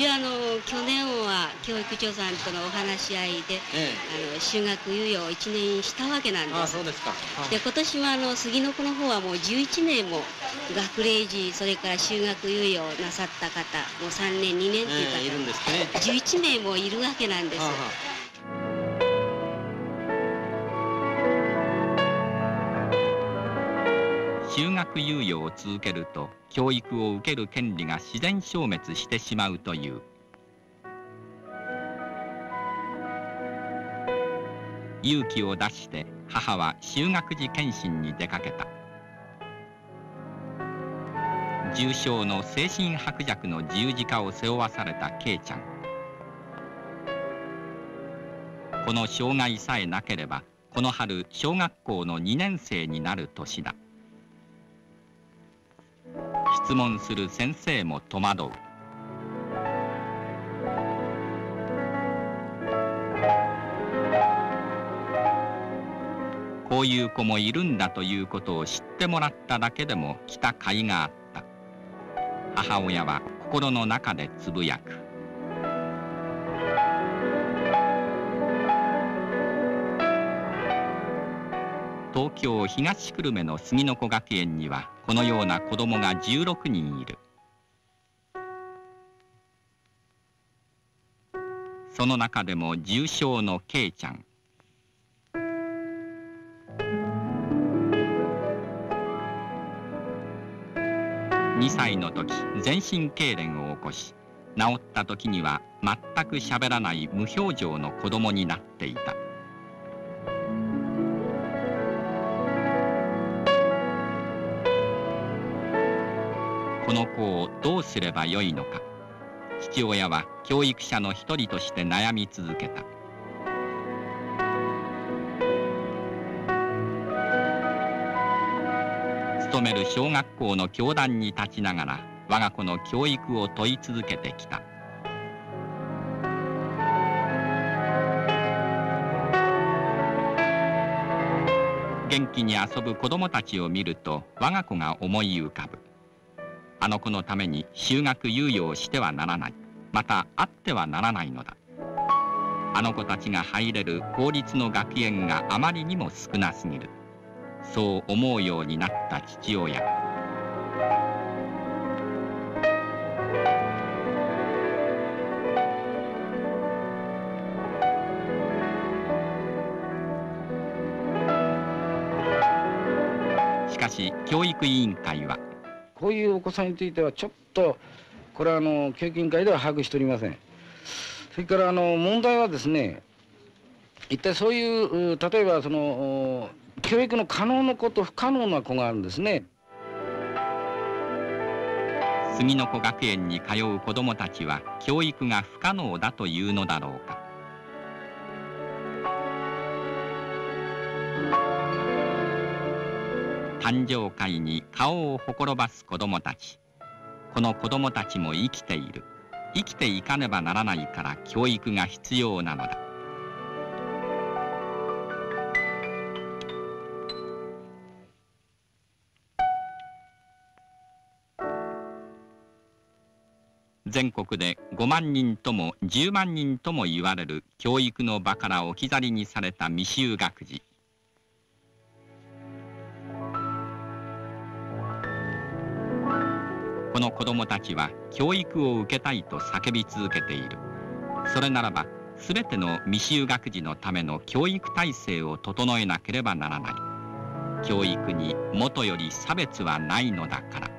一応去年は教育長さんとのお話し合いで、修学猶予を1年したわけなんです。あ、そうですか。で、今年も杉の子の方はもう11名も学齢児、それから修学猶予をなさった方、もう3年2年という方、いるんですね。11名もいるわけなんです。はあはあ、修学猶予を続けると教育を受ける権利が自然消滅してしまうという。勇気を出して母は修学時健診に出かけた。重症の精神薄弱の十字架を背負わされたKちゃん。この障害さえなければこの春小学校の2年生になる年だ。質問する先生も戸惑う。こういう子もいるんだということを知ってもらっただけでも来た甲斐があった。母親は心の中でつぶやく。東京東久留米の杉の子学園にはこのような子どもが16人いる。その中でも重症のKちゃん。2歳の時全身痙攣を起こし、治った時には全く喋らない無表情の子どもになっていた。この子をどうすればよいのか、父親は教育者の一人として悩み続けた。勤める小学校の教壇に立ちながら我が子の教育を問い続けてきた。元気に遊ぶ子どもたちを見ると我が子が思い浮かぶ。あの子のために修学猶予をしてはならない、またあってはならないのだ。あの子たちが入れる公立の学園があまりにも少なすぎる。そう思うようになった父親。しかし教育委員会は、こういうお子さんについてはちょっとこれは教育委員会では把握しておりません。それから問題はですね、一体そういう例えば教育の可能な子と不可能な子があるんですね。杉の子学園に通う子どもたちは教育が不可能だというのだろうか。誕生会に顔をほころばす子どもたち。この子どもたちも生きている。生きていかねばならないから教育が必要なのだ。全国で5万人とも10万人とも言われる教育の場から置き去りにされた未就学児。この子どもたちは教育を受けたいと叫び続けている。それならばすべての未就学児のための教育体制を整えなければならない。教育にもとより差別はないのだから。